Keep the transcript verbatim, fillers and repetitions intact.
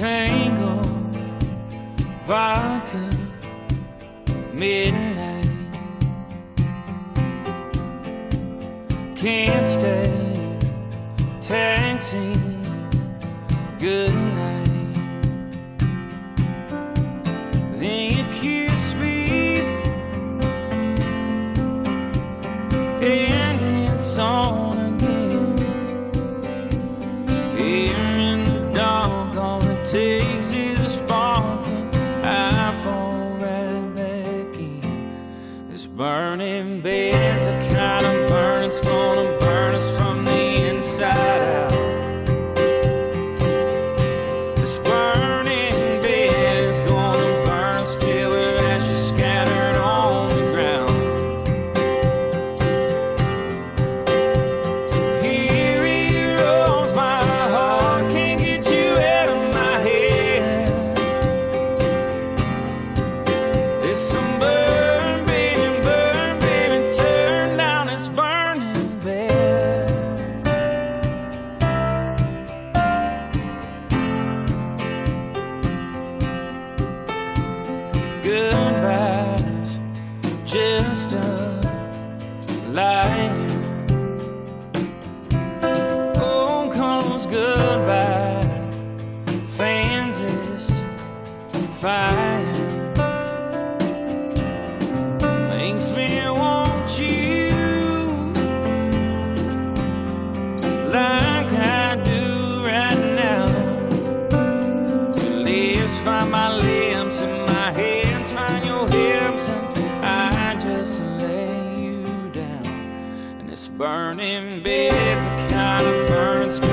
tango, vodka, midnight. Can't stay, taxi, good night. Then you kiss me, and it's on again. Here in the dark, all it takes is a spark, and I fall right back in. This burning bed's a kind of burn, it's gonna burn us from the inside out. This burning bed is gonna burn us till we're ashes scattered on the ground. Here he roams, my heart can't get you out of my head. There's some burn, baby, burn, baby, turn down this burning bed. Goodbye's just a lie. Oh, comes goodbye, fancies fire. Makes me want you like I do right now. Your lips find my lips and my hands find your hips, and I just lay you down. And this burning bed's a kind of burn.